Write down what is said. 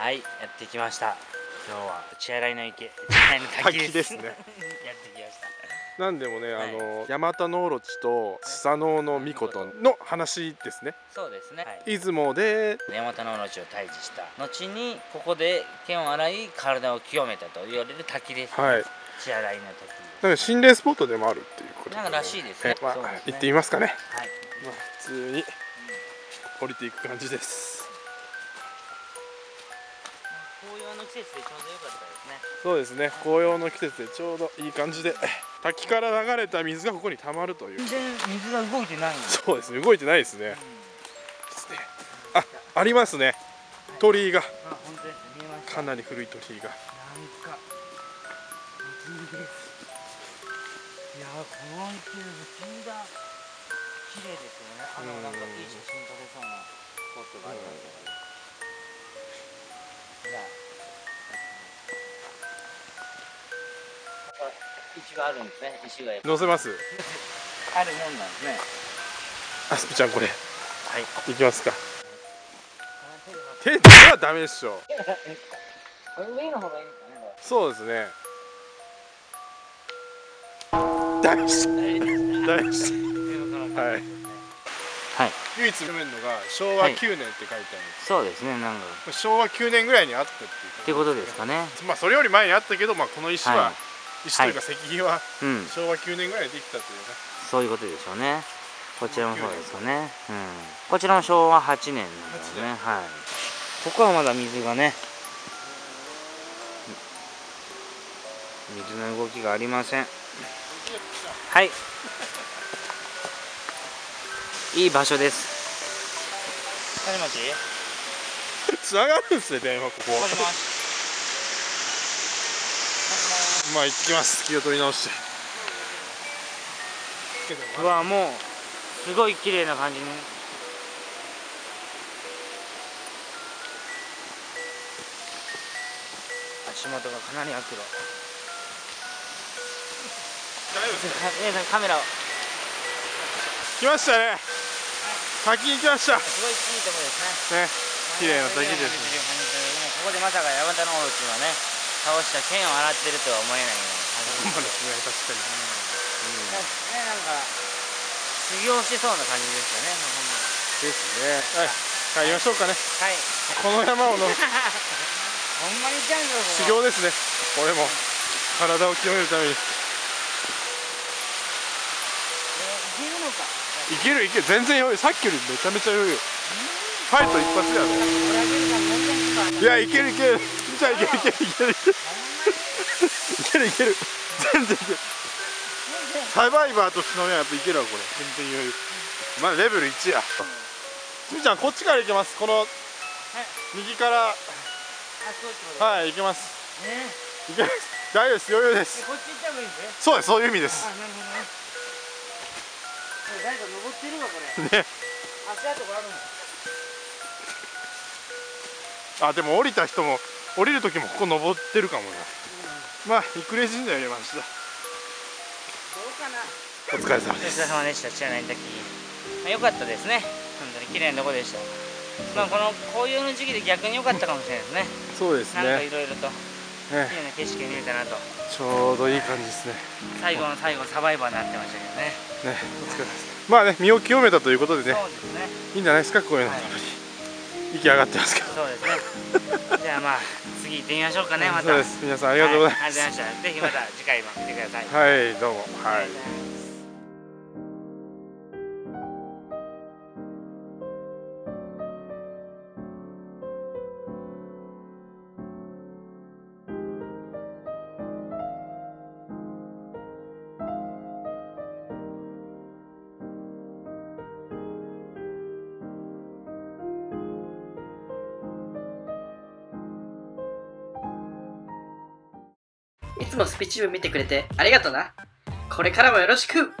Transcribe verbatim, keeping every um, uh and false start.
はい、やってきました。今日は血洗の池、血洗の滝です、 滝ですね。やってきました。なんでもね、はい、あのヤマタノオロチとスサノオノミコトの話ですね。そうですね、はい、出雲でヤマタノオロチを退治した後にここで手を洗い体を清めたと言われる滝です、ね。はい、血洗の滝なんか心霊スポットでもあるっていうことなんからしいですね。まあ、行ってみますかね。はい、まあ普通に降りていく感じです。紅葉の季節でちょうど良かったですね。そうですね、紅葉の季節でちょうどいい感じで、滝から流れた水がここに溜まるという。全然水が動いてない。そうですね、動いてないですね。あ、ありますね、鳥居が。かなり古い鳥居が。なんか不気味です。いやー、この池不気味だ。綺麗ですよね。あのなんかいい写真撮れそうなスポットがあるんですよね。石があるんですね。石が乗せます。あるもんなんですね。アスピちゃん、これはい行きますか。手ではダメでしょ。上の方がいいですかね。そうですね。ダメでしたダメでしたはい、唯一読めるのがしょうわきゅうねんって書いてあるんです。そうですね、なんかしょうわきゅうねんぐらいにあったっていうってことですかね。まあそれより前にあったけど、まあこの石は石というか石碑はしょうわきゅうねんぐらいできたというね。そういうことでしょうね。こちらもそうですかね。うん、こちらもしょうわはちねんなんですね。はい、ここはまだ水がね、水の動きがありません。はい、いい場所です。もしもしつながるんですね、電話。ここもしもし、まあ行ってきます。気を取り直して。うわ、もうすごい綺麗な感じに。足元がかなりアクロ。大丈夫ですか。皆さんカメラを。来ましたね、滝に来ました。すごいいいとこですね。ね、綺麗な滝ですね。ここでまさかヤマタノオロチはね、倒した剣を洗ってるとは思えないような。そうですね、確かに。うん、ね、なんか修行してそうな感じですよね。ほんまですね。はい、帰りましょうかね。はい。この山をのほんまにちゃんと修行ですね。これも体を清めるために。え、いけるのか。いけるいける、全然余裕。さっきよりめちゃめちゃ余裕。ファイト一発やね。いや、いけるいける。じゃあいけるいけるいけるいけるいける、全然いける。サバイバーとしのやっぱいけるわ、これ。全然余裕。まだレベルいちや。すみちゃん、こっちから行けます。この右から、はい、行けます。行けます、大丈夫です、余裕です。こっち行ったらいいんですね。そうです、そういう意味です。誰か登ってるわ、これ。ね。足跡があるの。あ、でも降りた人も、降りる時もここ登ってるかもね。うん、まあ、イクレ神社入れました。どうかな。お疲れ様です。お疲れ様でした。知らない滝。まあ、良かったですね。本当に綺麗なとこでした。まあ、この紅葉の時期で逆に良かったかもしれないですね。そうですね。なんかいろいろと。綺麗な景色が見えたなと。ちょうどいい感じですね。最後の最後、サバイバーになってましたけどね。ね、お疲れ様です。まあね、身を清めたということでね。そうですね。いいんじゃないですか、こういうの。息上がってますけど。そうですね。じゃあまあ、次行ってみましょうかね、また。そうです。皆さんありがとうございます。ありがとうございました。ぜひまた次回も見てください。はい、どうも。はい。いつもスピチューブ見てくれてありがとな。これからもよろしく。